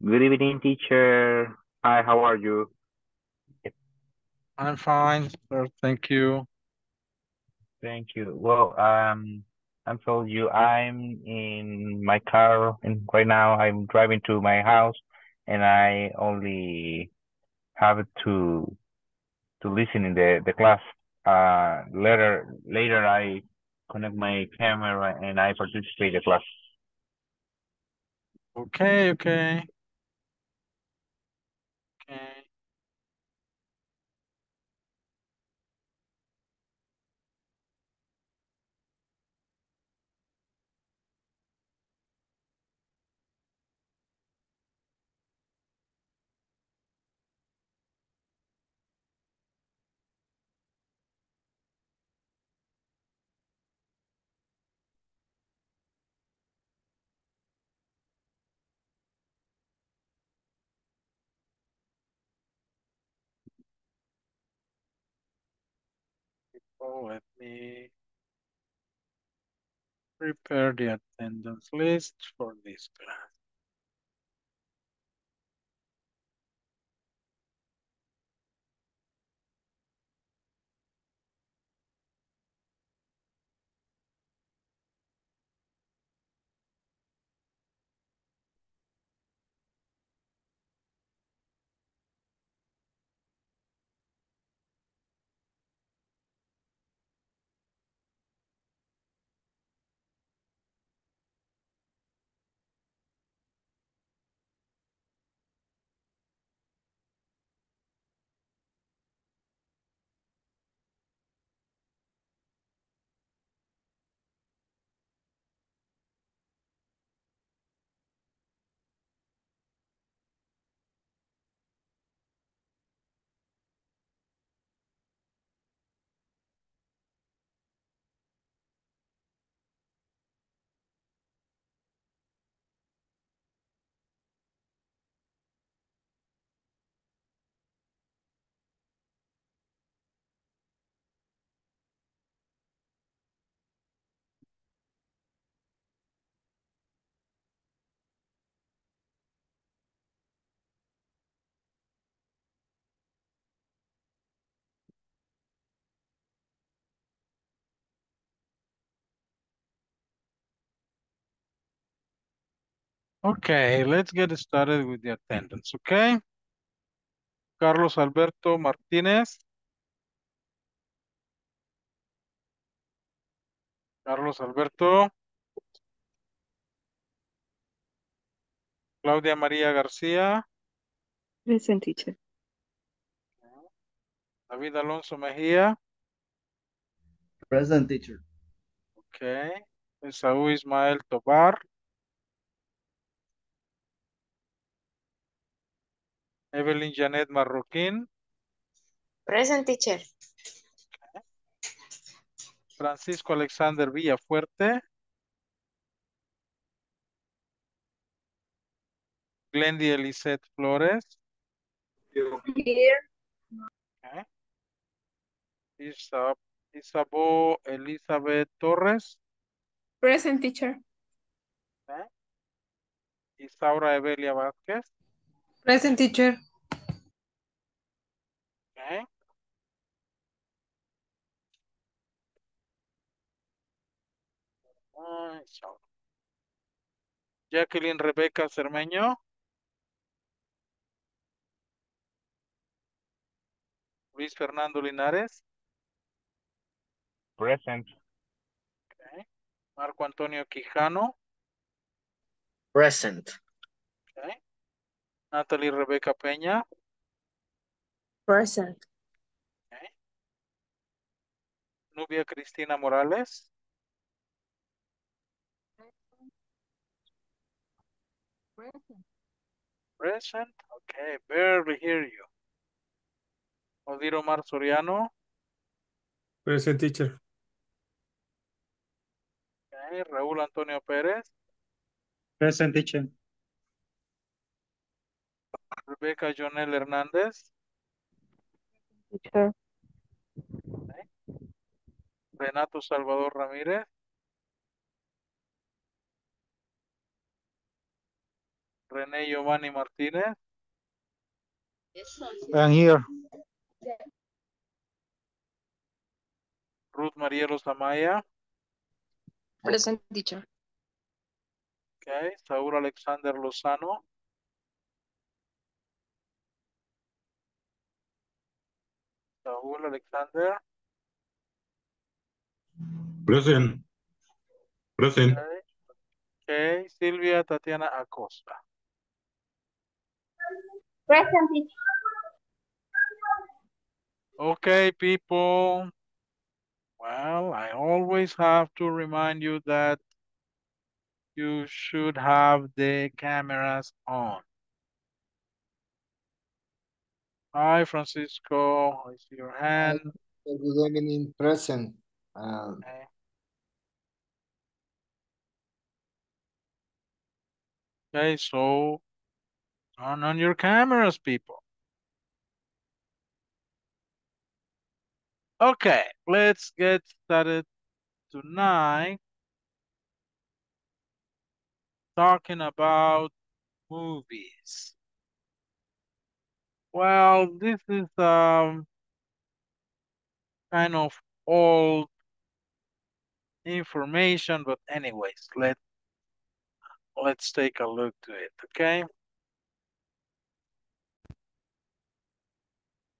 Good evening, teacher. Hi, how are you? I'm fine, sir. Thank you. Thank you. Well, I'm told you I'm in my car, and right now I'm driving to my house, and I only have to listen in the class. Later I connect my camera and I participate in the class. Okay. Let me prepare the attendance list for this class. Okay, let's get started with the attendance, okay? Carlos Alberto Martinez. Carlos Alberto. Claudia Maria Garcia. Present, teacher. David Alonso Mejia. Present, teacher. Okay. Esaú Ismael Tobar. Evelyn Janet Marroquín. Present, teacher. Okay. Francisco Alexander Villafuerte. Glendy Elizet Flores. Here. Okay. Isabel Elizabeth Torres. Present, teacher. Okay. Isaura Evelia Vázquez. Present, teacher. Okay. Jacqueline Rebeca Cermeño. Luis Fernando Linares. Present. Okay. Marco Antonio Quijano. Present. Okay. Nathalie Rebeca Peña. Present. Okay. Nubia Cristina Morales. Present. Present. Okay, barely hear you. Odir Omar Soriano. Present, teacher. Okay. Raul Antonio Perez. Present, teacher. Rebecca Jonel Hernandez. Teacher. Okay. Renato Salvador Ramirez. René Giovanni Martínez. I'm here. Ruth Marielos Amaya. Present, teacher. Okay, Saúl Alexander Lozano. Saúl Alexander. Present. Present. Okay. Okay, Sylvia Tatiana Acosta. Present. Okay, people. Well, I always have to remind you that you should have the cameras on. Hi, Francisco. I see your hand. Good evening, present. Okay. Okay, so turn on your cameras, people. Okay, let's get started tonight talking about movies. Well, this is kind of old information, but anyways, let's take a look to it, okay?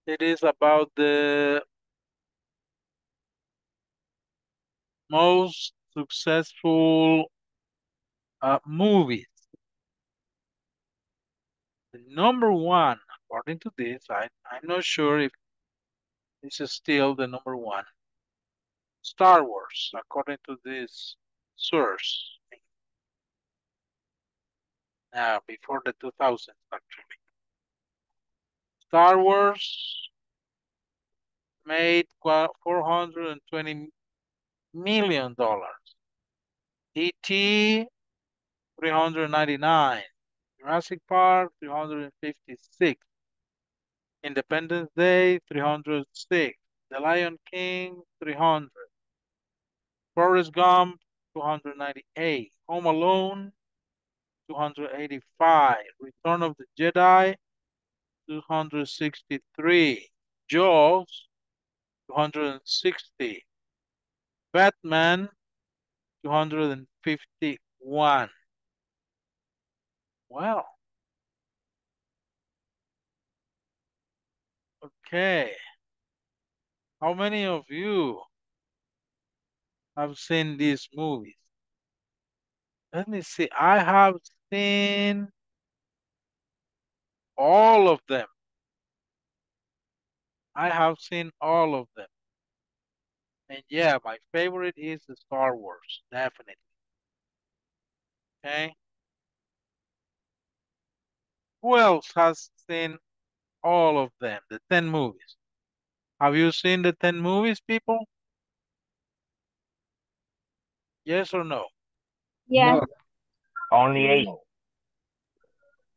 It is about the most successful movies. The number one, according to this, I'm not sure if this is still the number one. Star Wars, according to this source. Before the 2000s, actually. Star Wars made $420 million. E.T. 399. Jurassic Park 356. Independence Day 306. The Lion King 300. Forrest Gump 298. Home Alone 285, Return of the Jedi, 263, Jaws, 260, Batman, 251. Wow. Okay. How many of you have seen these movies? Let me see. I have seen all of them. I have seen all of them. And yeah, my favorite is the Star Wars, definitely. Okay. Who else has seen all of them? The 10 movies. Have you seen the 10 movies, people? Yes or no? Yes. No. Only 8.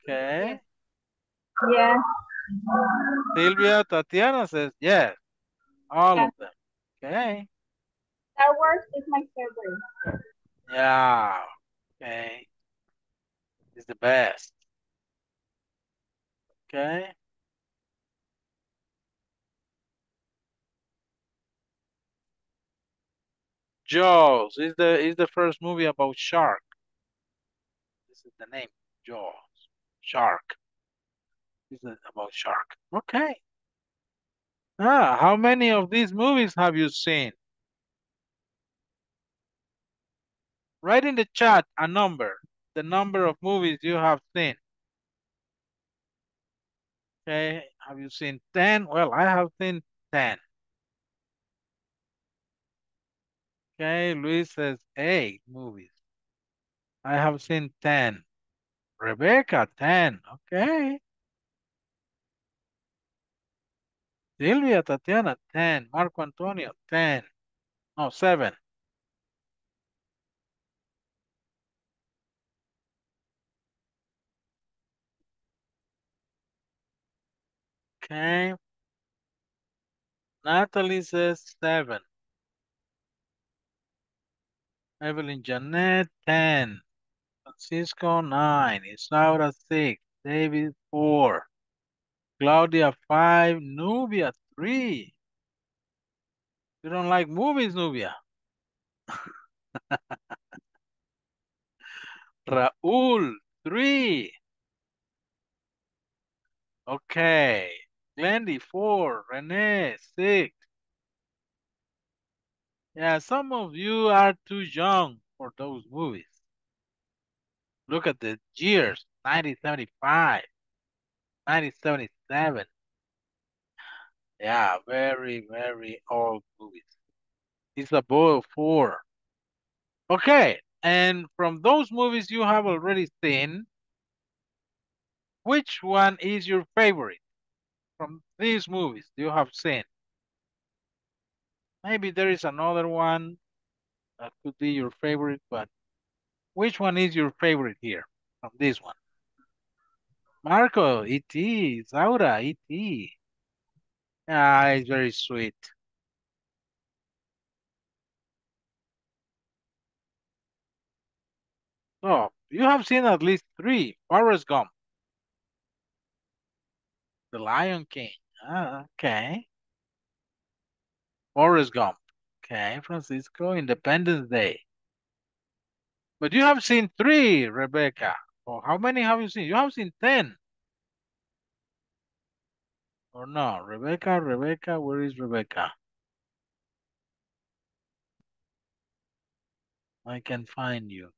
Okay. Yes. Sylvia Tatiana says yes. All of them. Okay. Star Wars is my favorite. Yeah. Okay. It's the best. Okay. Jaws is the first movie about shark. This is the name, Jaws. Shark. This is about shark. Okay. How many of these movies have you seen? Write in the chat a number. The number of movies you have seen. Okay. Have you seen 10? Well, I have seen 10. Okay, Luis says 8 movies. I have seen 10. Rebecca, 10. Okay. Silvia, Tatiana, 10. Marco Antonio, 10. No, 7. Okay. Nathalie says 7. Evelyn Janet, 10. Francisco 9, Isaura 6, David 4, Claudia 5, Nubia 3. You don't like movies, Nubia? Raul 3. Okay. Glendy 4, René 6. Yeah, some of you are too young for those movies. Look at the years, 1975, 1977. Yeah, very, very old movies. It's a boil 4. Okay, and from those movies you have already seen, which one is your favorite from these movies you have seen? Maybe there is another one that could be your favorite, but which one is your favorite here from this one? Marco, E.T., Isaura, E.T. Ah, it's very sweet. So, you have seen at least 3. Forrest Gump, The Lion King. Ah, okay. Forrest Gump. Okay, Francisco, Independence Day. But you have seen 3, Rebecca. Oh, how many have you seen? You have seen 10. Or no, Rebecca, Rebecca, where is Rebecca? I can find you.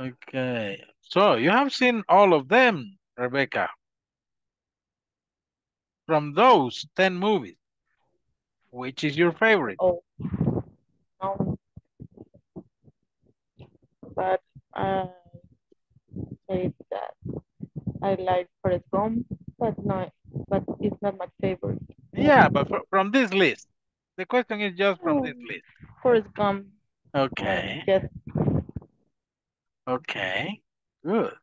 Okay, so you have seen all of them, Rebecca. From those 10 movies, which is your favorite? Oh, no. But I say that I like Forrest Gump, but it's not my favorite. Yeah, but from this list. The question is just from this list. Forrest Gump. Okay. Yes. Okay, good.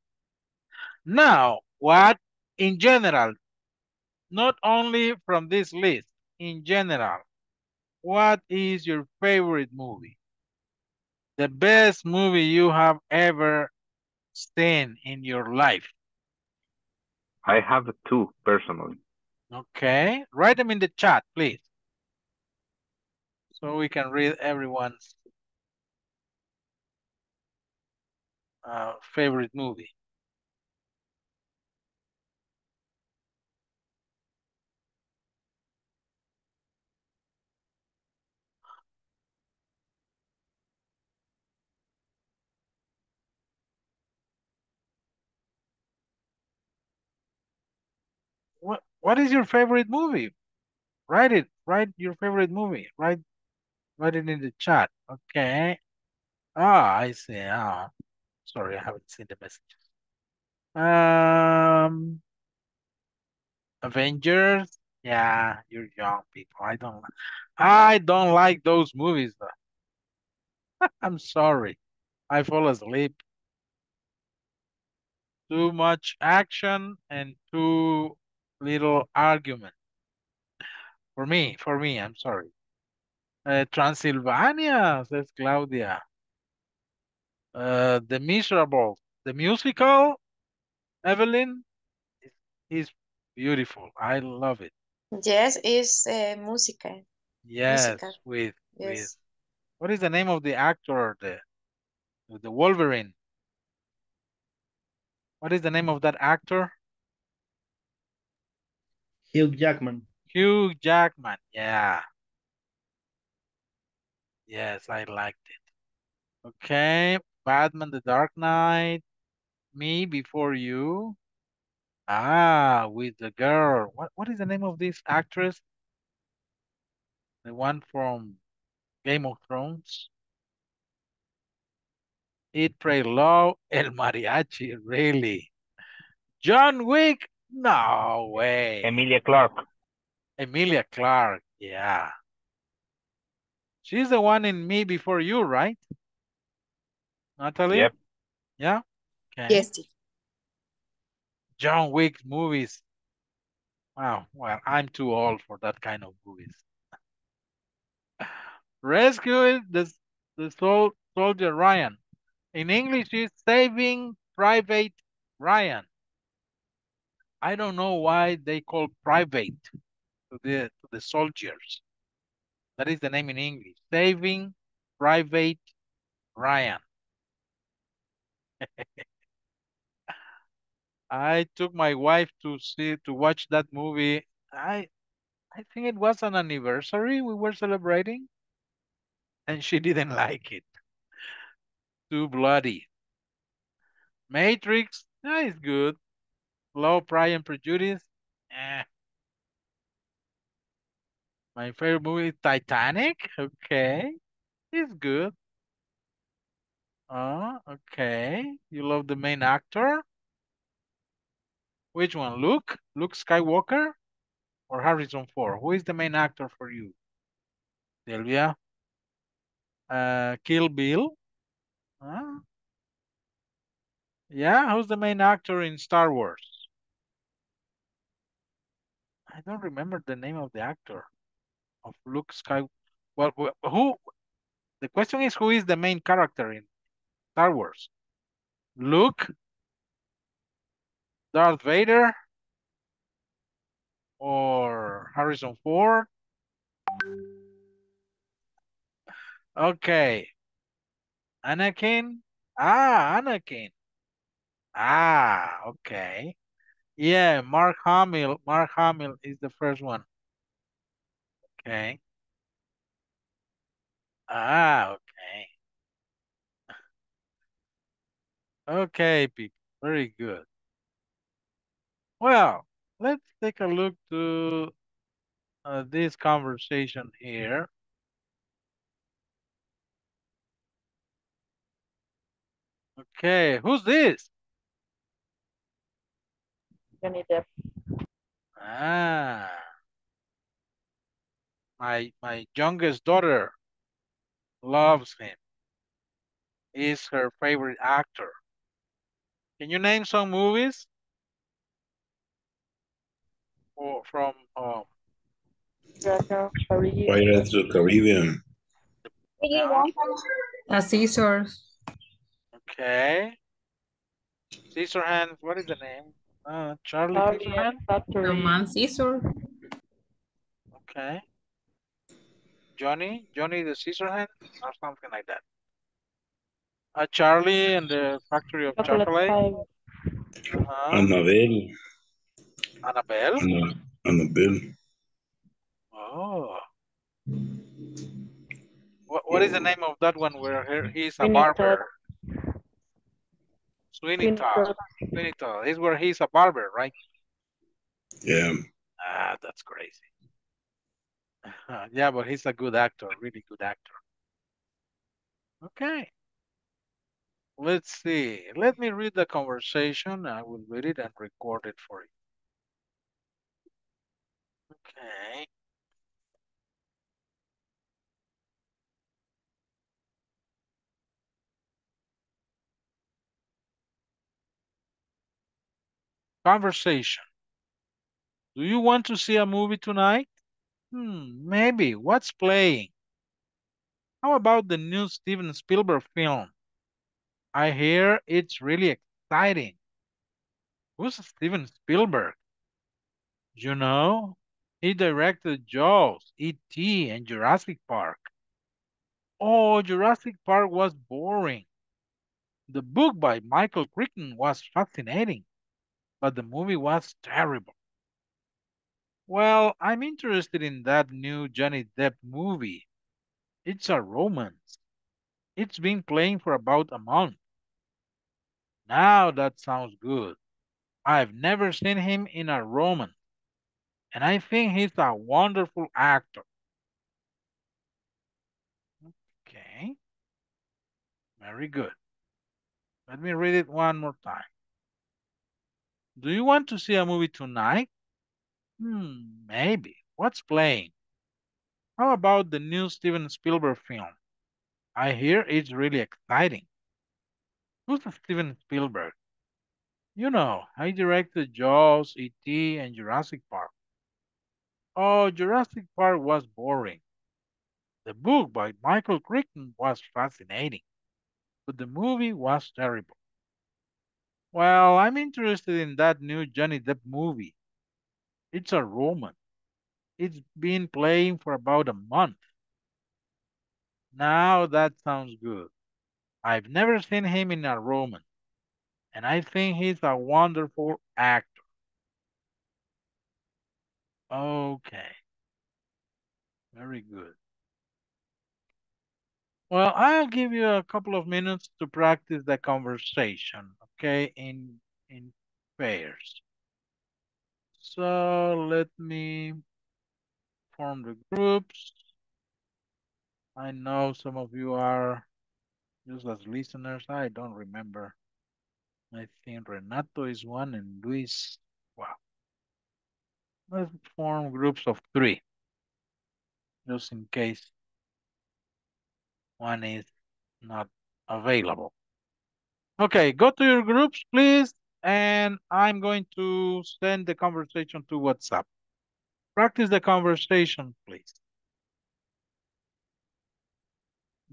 Now, what in general, not only from this list, in general, what is your favorite movie? The best movie you have ever seen in your life? I have 2 personally. Okay, write them in the chat, please. So we can read everyone's favorite movie. What is your favorite movie? Write it. Write your favorite movie. Write it in the chat. Okay. Ah, I see. Ah. Sorry, I haven't seen the message. Avengers. Yeah, you're young people. I don't like those movies though. I'm sorry. I fall asleep. Too much action and too little argument. For me, I'm sorry. Transylvania, says Claudia. The Miserable, the musical, Evelyn, is beautiful. I love it. Yes, it's a musical. Yes, musical. With what is the name of the actor? The Wolverine. What is the name of that actor? Hugh Jackman. Hugh Jackman, yeah. Yes, I liked it. Okay. Batman, The Dark Knight, Me Before You. Ah, with the girl. What is the name of this actress? The one from Game of Thrones. Eat, Pray, Love, El Mariachi, really. John Wick, no way. Emilia Clarke. Emilia Clarke, yeah. She's the one in Me Before You, right? Nathalie? Yep. Yeah? Okay. Yes. John Wick movies. Wow. Well, I'm too old for that kind of movies. rescuing the soldier Ryan. In English, it's Saving Private Ryan. I don't know why they call private to the soldiers. That is the name in English. Saving Private Ryan. I took my wife to watch that movie. I think it was an anniversary we were celebrating, and she didn't like it. Too bloody. Matrix, that is good. Law, Pride and Prejudice, eh. My favorite movie is Titanic. Okay, it's good. Okay. You love the main actor. Which one? Luke Skywalker or Harrison Ford? Who is the main actor for you? Sylvia. Kill Bill. Yeah, who's the main actor in Star Wars? I don't remember the name of the actor of Luke Skywalker. Well, who? The question is, who is the main character in Star Wars? Luke? Darth Vader or Harrison Ford? Okay. Anakin? Ah, Anakin. Ah, okay. Yeah, Mark Hamill. Mark Hamill is the first one. Okay. Ah, okay. Okay, people. Very good. Well, let's take a look to this conversation here. Okay, who's this? Johnny Depp. Ah, my youngest daughter loves him. He's her favorite actor. Can you name some movies? Or from Pirates of the Caribbean. Caesar. Okay. Scissorhands, what is the name? Charlie Scissorhands? Caesar. Okay. Johnny the Scissorhands, or something like that. Charlie and the Factory of Chocolate. Annabelle. Annabelle? Annabelle. Oh. What is the name of that one where he's a barber? Sweeney Todd. Sweeney Todd. It's where he's a barber, right? Yeah. Ah, that's crazy. Yeah, but he's a good actor, really good actor. Okay. Let's see. Let me read the conversation. I will read it and record it for you. Okay. Conversation. Do you want to see a movie tonight? Maybe. What's playing? How about the new Steven Spielberg film? I hear it's really exciting. Who's Steven Spielberg? You know? He directed Jaws, E.T., and Jurassic Park. Oh, Jurassic Park was boring. The book by Michael Crichton was fascinating, but the movie was terrible. Well, I'm interested in that new Johnny Depp movie. It's a romance. It's been playing for about a month. Now that sounds good. I've never seen him in a romance. And I think he's a wonderful actor. Okay. Very good. Let me read it one more time. Do you want to see a movie tonight? Maybe. What's playing? How about the new Steven Spielberg film? I hear it's really exciting. Who's Steven Spielberg? You know, he directed Jaws, E.T., and Jurassic Park. Oh, Jurassic Park was boring. The book by Michael Crichton was fascinating, but the movie was terrible. Well, I'm interested in that new Johnny Depp movie. It's a romance. It's been playing for about a month. Now that sounds good. I've never seen him in a romance, and I think he's a wonderful actor. Okay. Very good. Well, I'll give you a couple of minutes to practice the conversation, okay, in pairs. So let me form the groups. I know some of you are just as listeners. I don't remember. I think Renato is one and Luis. Wow. Let's form groups of three, just in case one is not available. Okay, go to your groups, please, and I'm going to send the conversation to WhatsApp. Practice the conversation, please.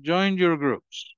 Join your groups.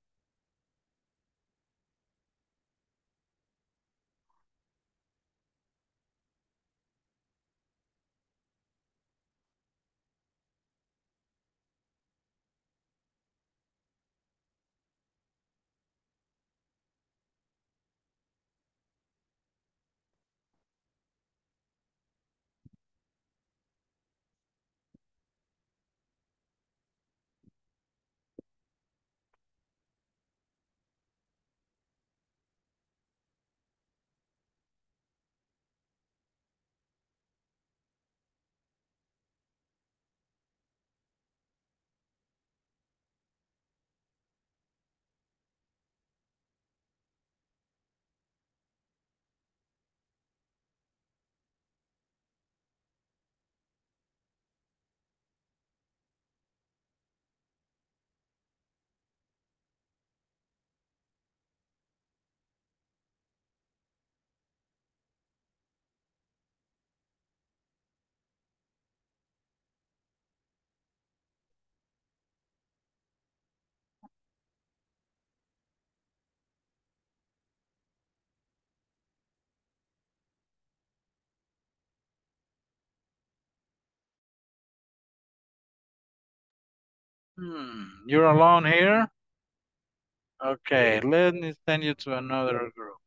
You're alone here? Okay, let me send you to another group.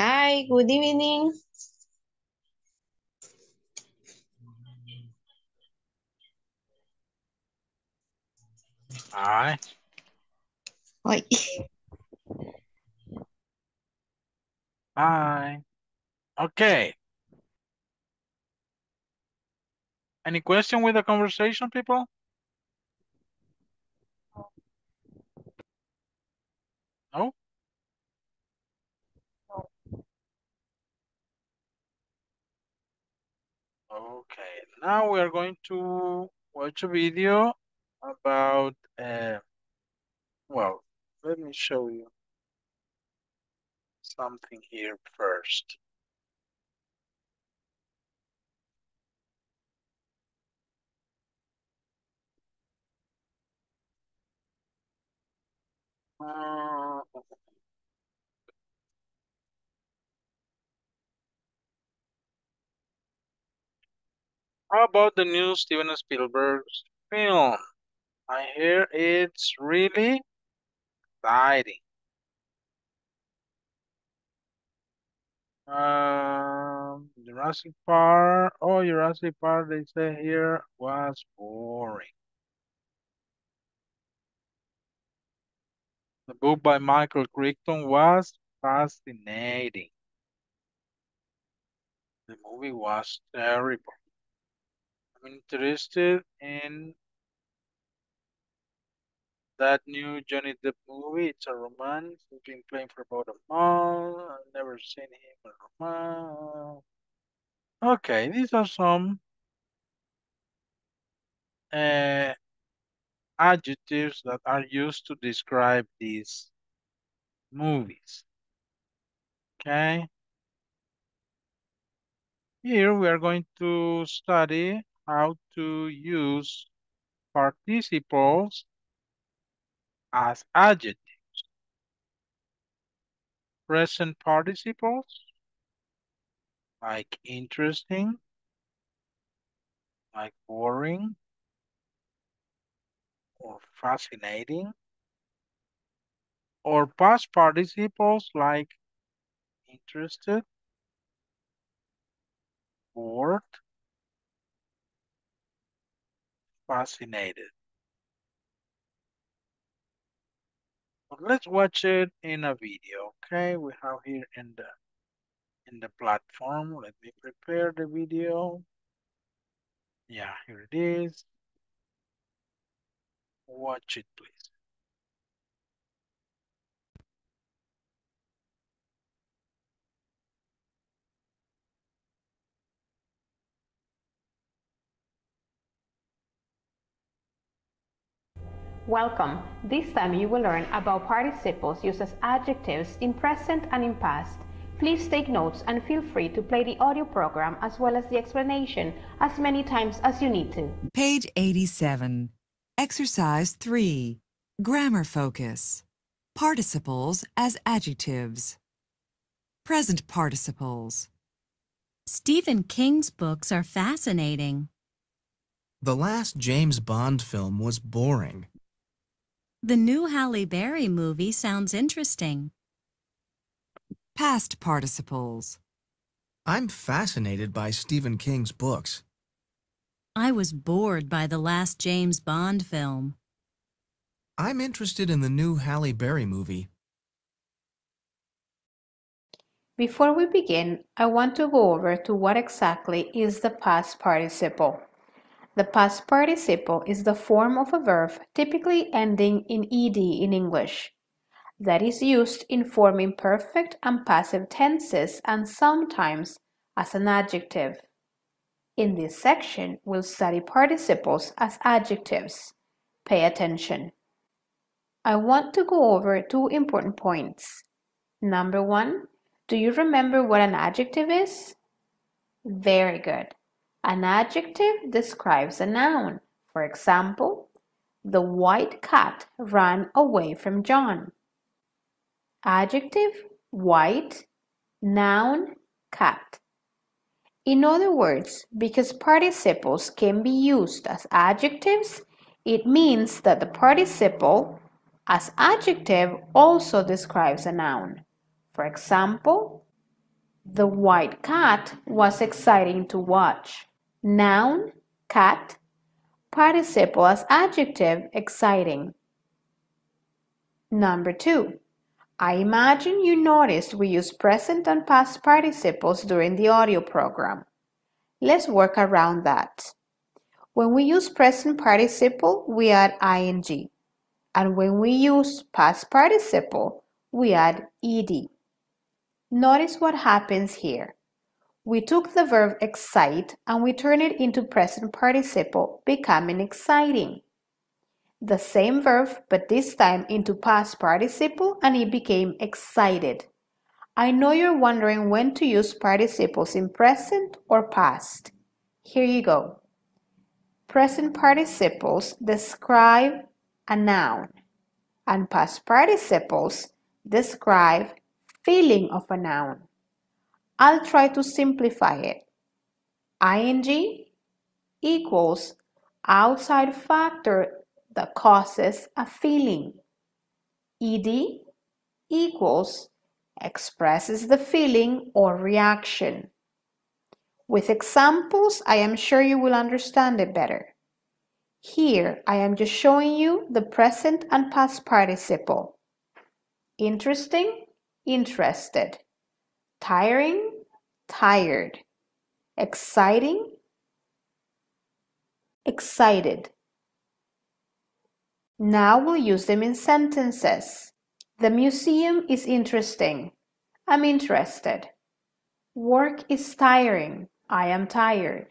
Hi, good evening. Hi. Hi. Hi. Okay. Any question with the conversation, people? No? Okay, now we are going to watch a video about, well, let me show you something here first. How about the new Steven Spielberg's film? I hear it's really exciting. Jurassic Park. Oh, Jurassic Park, they say here, was boring. The book by Michael Crichton was fascinating. The movie was terrible. I'm interested in that new Johnny Depp movie. It's a romance. He's been playing for about a month. I've never seen him in a romance. Okay, these are some adjectives that are used to describe these movies. Okay. Here we are going to study how to use participles as adjectives. Present participles, like interesting, like boring, or fascinating, or past participles like interested, bored, fascinated. But let's watch it in a video, okay? We have here in the platform. Let me prepare the video. Yeah, here it is. Watch it, please. Welcome. This time you will learn about participles used as adjectives in present and in past. Please take notes and feel free to play the audio program as well as the explanation as many times as you need to. Page 87. Exercise 3. Grammar focus. Participles as adjectives. Present participles. Stephen King's books are fascinating. The last James Bond film was boring. The new Halle Berry movie sounds interesting. Past participles. I'm fascinated by Stephen King's books. I was bored by the last James Bond film. I'm interested in the new Halle Berry movie. Before we begin, I want to go over to what exactly is the past participle. The past participle is the form of a verb typically ending in ed in English that is used in forming perfect and passive tenses and sometimes as an adjective. In this section, we'll study participles as adjectives. Pay attention. I want to go over two important points. Number one, do you remember what an adjective is? Very good. An adjective describes a noun. For example, the white cat ran away from John. Adjective, white, noun, cat. In other words, because participles can be used as adjectives, it means that the participle as adjective also describes a noun. For example, The white cat was exciting to watch. Noun, cat. Participle as adjective, exciting. Number 2. I imagine you noticed we use present and past participles during the audio program. Let's work around that. When we use present participle, we add ing. And when we use past participle, we add ed. Notice what happens here. We took the verb excite and we turned it into present participle, becoming exciting. The same verb, but this time into past participle, and it became excited. I know you're wondering when to use participles in present or past. Here you go. Present participles describe a noun, and past participles describe feeling of a noun. I'll try to simplify it. ING equals outside factor that causes a feeling. ED equals expresses the feeling or reaction. With examples, I am sure you will understand it better. Here, I am just showing you the present and past participle. Interesting, interested. Tiring, tired. Exciting, excited. Now we'll use them in sentences. The museum is interesting. I'm interested. Work is tiring. I am tired.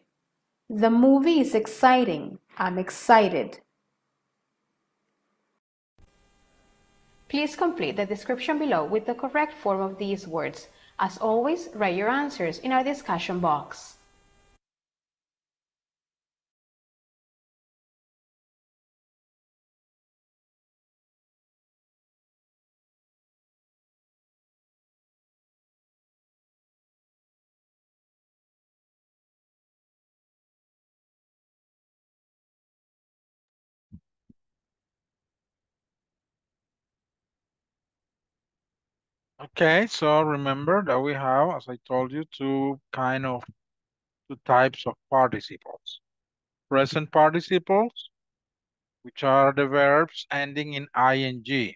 The movie is exciting. I'm excited. Please complete the description below with the correct form of these words. As always, write your answers in our discussion box. Okay, so remember that we have, as I told you, two types of participles. Present participles, which are the verbs ending in ing,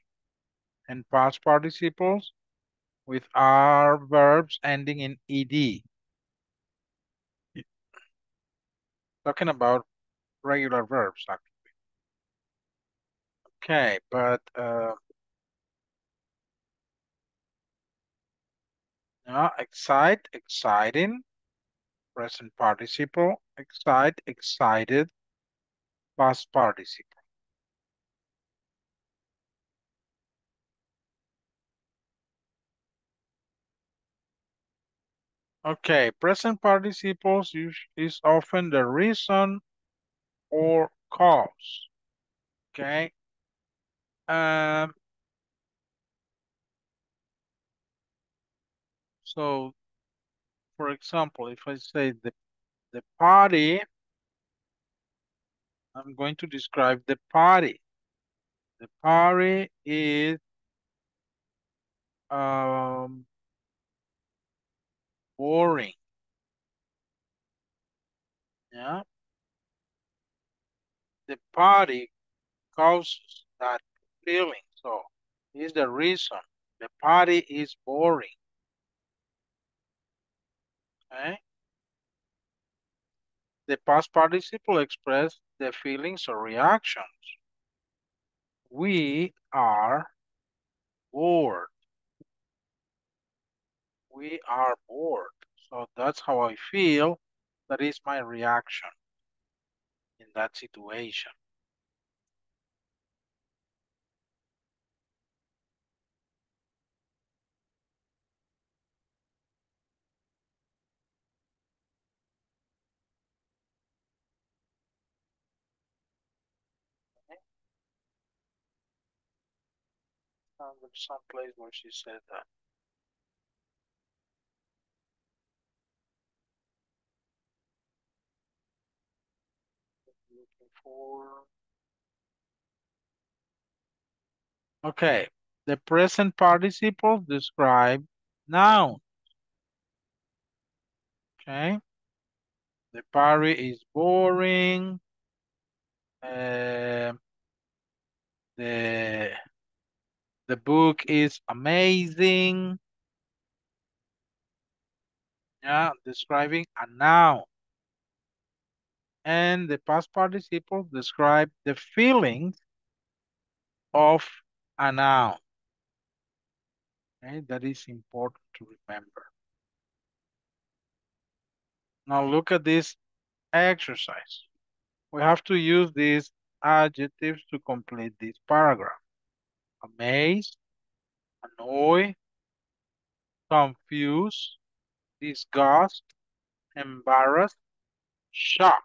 and past participles, which are verbs ending in ed. Talking about regular verbs, actually. Okay, but excite, exciting, present participle, excite, excited, past participle. Okay, present participles is often the reason or cause. Okay. So, for example, if I say the party, I'm going to describe the party. The party is boring. Yeah. The party causes that feeling. So, here's the reason. The party is boring. Okay. The past participle express the feelings or reactions. We are bored. We are bored. So that's how I feel. That is my reaction in that situation. There's some place where she said that. Okay, the present participle describe nouns. Okay. The party is boring. The book is amazing. Yeah, describing a noun. And the past participle describe the feelings of a noun. Okay, that is important to remember. Now look at this exercise. We have to use these adjectives to complete this paragraph. Amazed, annoyed, confused, disgust, embarrassed, shock.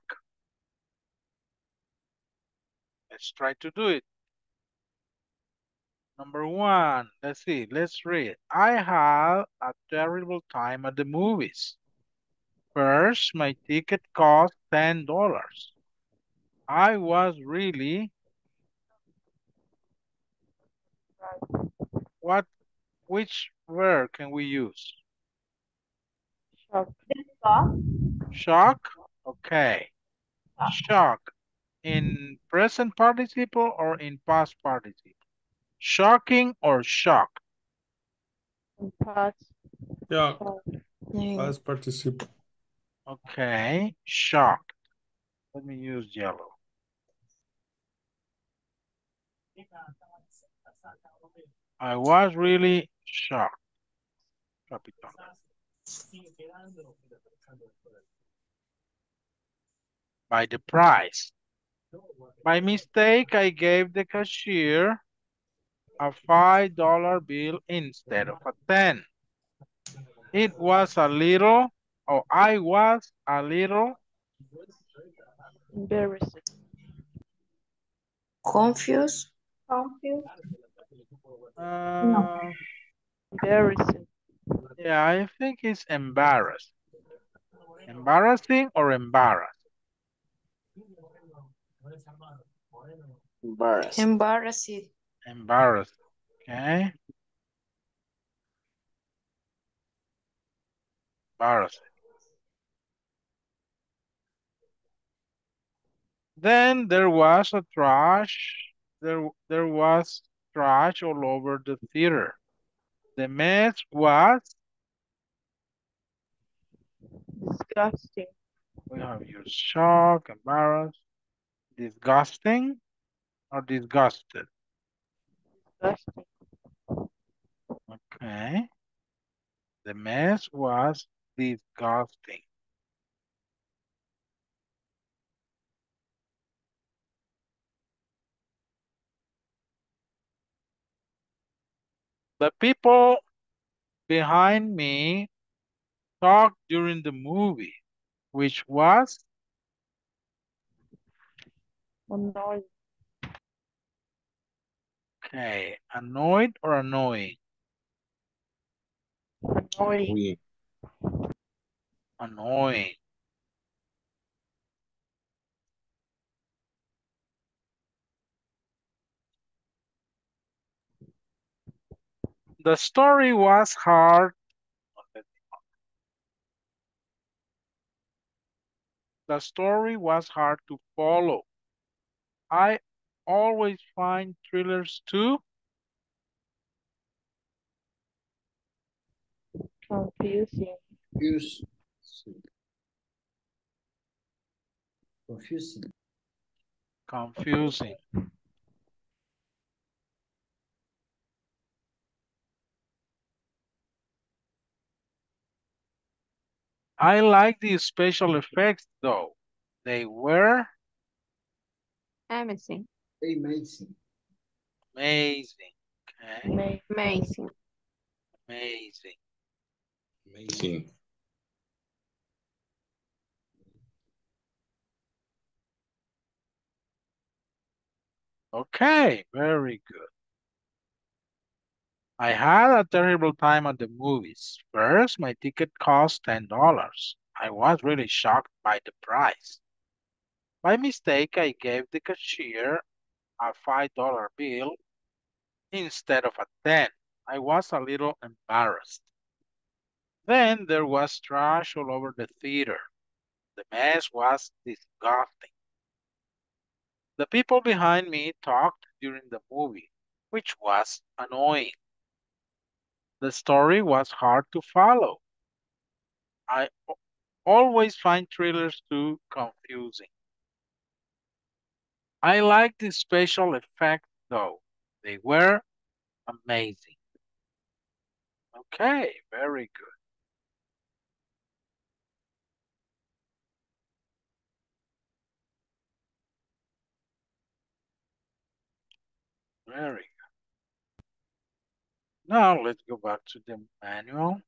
Let's try to do it. Number one, let's see, let's read. I had a terrible time at the movies. First, my ticket cost $10. I was really... What, which word can we use? Shock. Shock? Okay. Shock. In present participle or in past participle? Shocking or shock? Past. Yeah. Past participle. Okay. Shocked. Let me use yellow. I was really shocked. Capital. By the price. By mistake, I gave the cashier a $5 bill instead of a 10. It was a little, or I was a little embarrassed. Confused. No. Embarrassing. Yeah, I think it's embarrassed. Embarrassing or embarrassed? Embarrassed. Embarrassing. Embarrassed. Okay. Embarrassing. Then there was a trash. There was trash all over the theater. The mess was disgusting. We have used shock, embarrassed, disgusting, or disgusted. Disgusting. Okay. The mess was disgusting. The people behind me talked during the movie, which was annoyed. Okay, annoyed or annoying? Annoying. Annoying. The story was hard. The story was hard to follow. I always find thrillers too. Confusing. Confusing. Confusing. I like the special effects though. They were amazing. Amazing. Amazing. Okay. Amazing. Amazing. Amazing. Okay, very good. I had a terrible time at the movies. First, my ticket cost $10. I was really shocked by the price. By mistake, I gave the cashier a $5 bill instead of a 10. I was a little embarrassed. Then there was trash all over the theater. The mess was disgusting. The people behind me talked during the movie, which was annoying. The story was hard to follow. I always find thrillers too confusing. I liked the special effects though. They were amazing. Okay, very good. Very good. Now let's go back to the manual.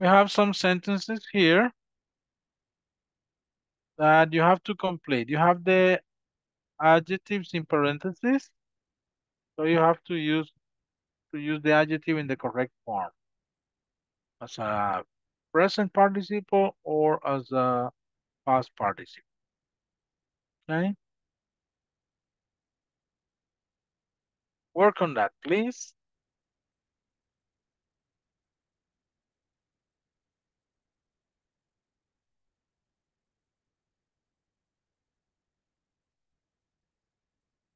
We have some sentences here that you have to complete. You have the adjectives in parentheses, so you have to use the adjective in the correct form as a present participle or as a past participle. Okay? Work on that, please.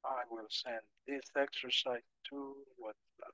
I will send this exercise to WhatsApp.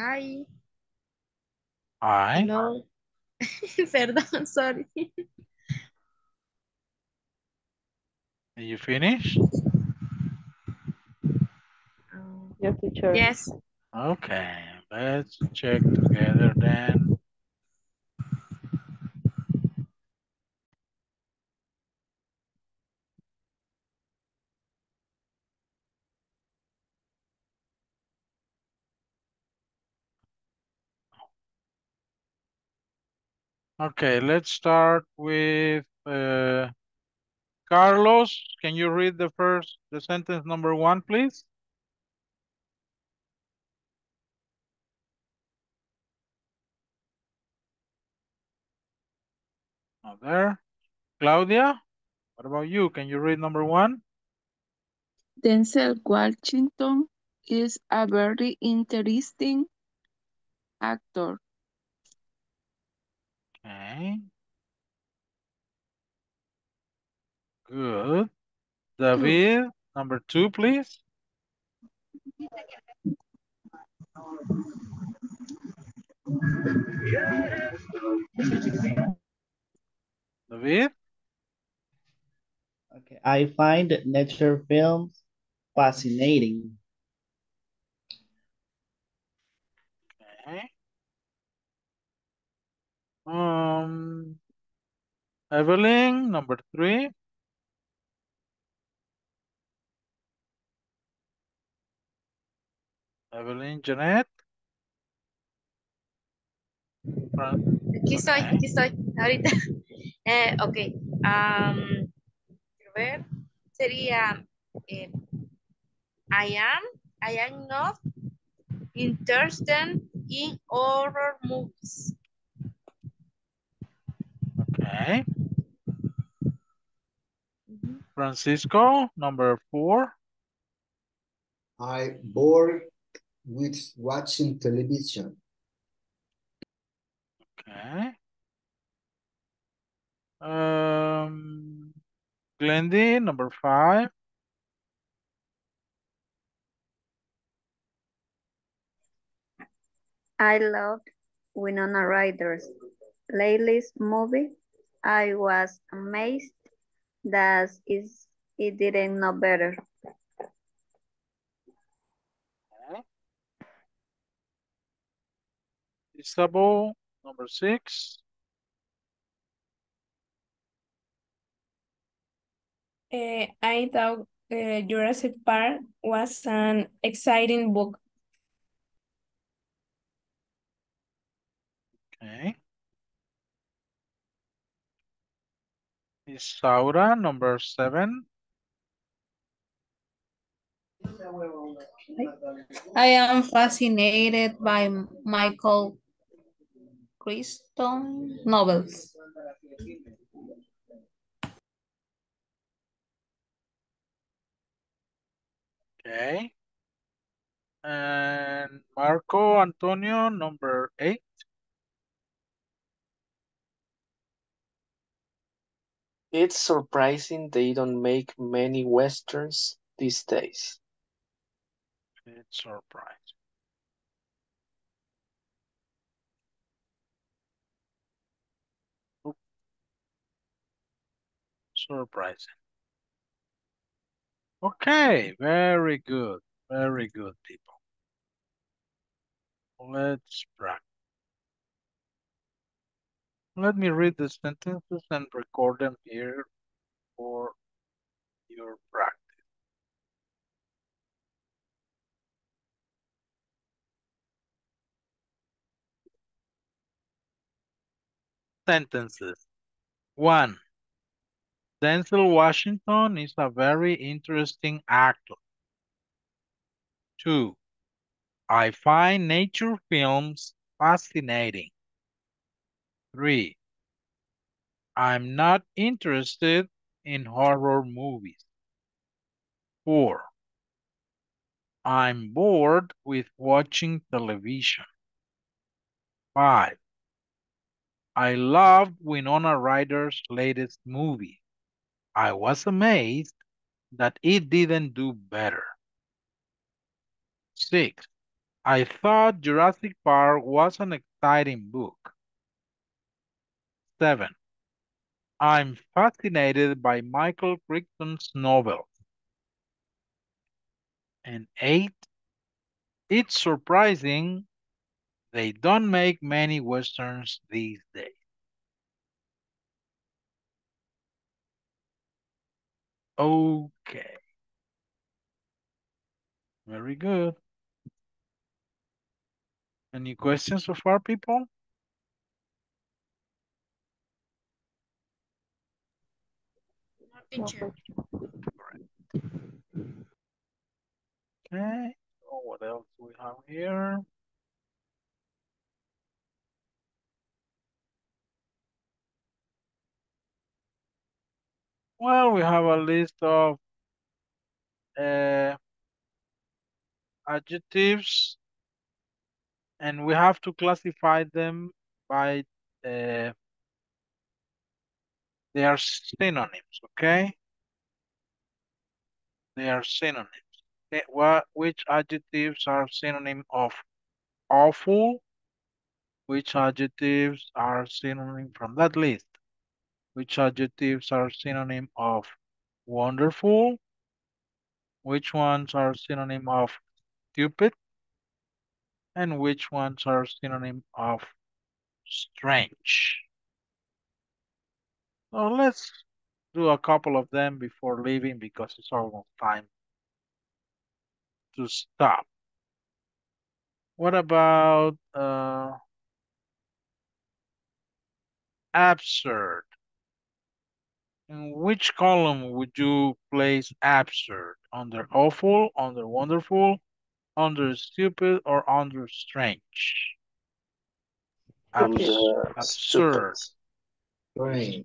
Hi. Hi. Hello. Perdón, sorry. Did you finish? Yes, teacher. Yes. Okay, let's check together then. Okay, let's start with Carlos. Can you read the sentence number one, please? Not there. Claudia, what about you? Can you read number one? Denzel Washington is a very interesting actor. Okay. Good. David, number two, please. David? Okay. I find nature films fascinating. Okay. Evelyn, number three. Evelyn Janet. Aquí estoy, okay. Aquí estoy. Ahorita. Ok. Quiero ver. Sería I am not interested in horror movies. Okay. Francisco, number four. I bored with watching television. Okay. Glendy, number five. I loved Winona Ryder's latest movie. I was amazed that it didn't know better. Okay. Isabel, number six. I thought Jurassic Park was an exciting book. Okay. Isaura, number seven. I am fascinated by Michael Crichton novels. Okay. And Marco Antonio, number eight. It's surprising they don't make many Westerns these days. It's surprising. Oops. Surprising. Okay, very good. Very good, people. Let's practice. Let me read the sentences and record them here for your practice. Sentences. One. Denzel Washington is a very interesting actor. Two. I find nature films fascinating. 3. I'm not interested in horror movies. 4. I'm bored with watching television. 5. I loved Winona Ryder's latest movie. I was amazed that it didn't do better. 6. I thought Jurassic Park was an exciting book. 7. I'm fascinated by Michael Crichton's novels. And 8. It's surprising they don't make many Westerns these days. Okay. Very good. Any questions so far, people? Teacher. Okay. So what else do we have here? Well, we have a list of adjectives, and we have to classify them by their synonyms, okay? They are synonyms. Which adjectives are synonym of awful? Which adjectives are synonym from that list? Which adjectives are synonym of wonderful? Which ones are synonym of stupid? And which ones are synonym of strange? So let's do a couple of them before leaving because it's almost time to stop. What about absurd? In which column would you place absurd? Under awful, under wonderful, under stupid, or under strange? Absurd. Right.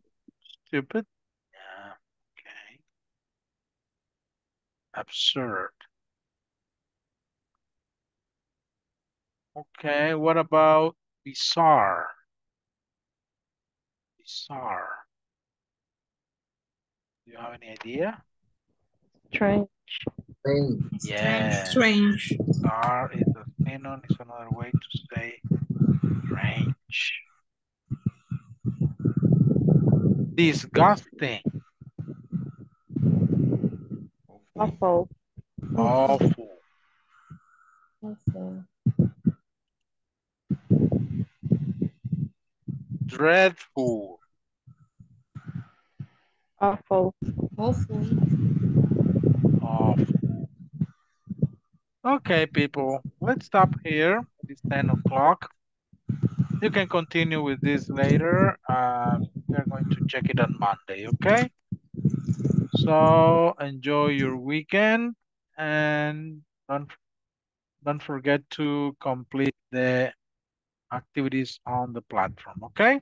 Stupid? Yeah, okay. Absurd. Okay, what about bizarre? Bizarre. Do you have any idea? Strange. Strange. Yeah. Strange. Bizarre is a synonym, is another way to say strange. Disgusting. Awful. Awful. Awful. Dreadful. Awful. Awful. Awful. Okay, people, let's stop here. It's 10 o'clock. You can continue with this later. We're going to check it on Monday, okay? So enjoy your weekend and don't forget to complete the activities on the platform, okay?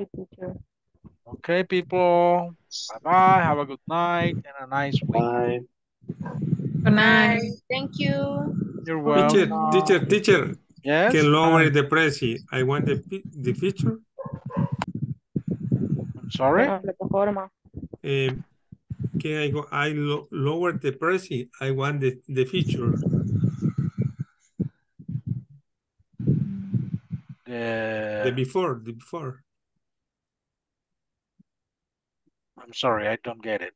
Okay, teacher. Okay, people. Bye-bye. Have a good night and a nice week. Bye. Good night. Thank you. You're welcome. Teacher. Yes? Can lower the price. I want the feature. I'm sorry? Can I go? I lower the price. I want the feature. The before. I'm sorry, I don't get it.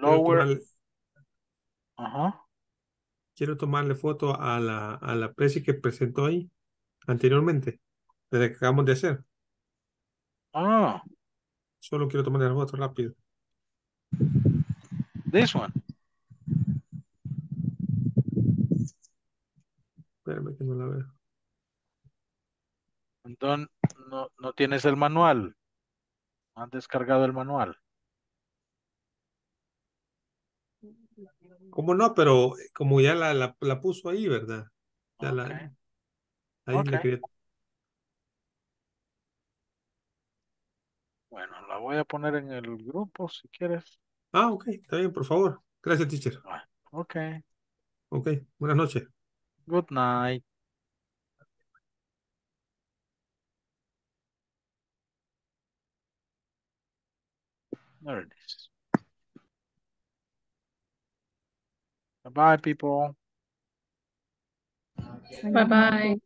Lower. Quiero tomarle foto a la presi que presentó ahí anteriormente, desde que acabamos de hacer. Solo quiero tomarle la foto rápido. This one. Espérame que no la veo. Entonces, ¿no tienes el manual? ¿No has descargado el manual? ¿Cómo no? Pero como ya la puso ahí, ¿verdad? Ya okay. Bueno, la voy a poner en el grupo si quieres. Ok, está bien, por favor. Gracias, teacher. Ok. Ok, buenas noches. Good night. There it is. Bye-bye, people. Bye-bye.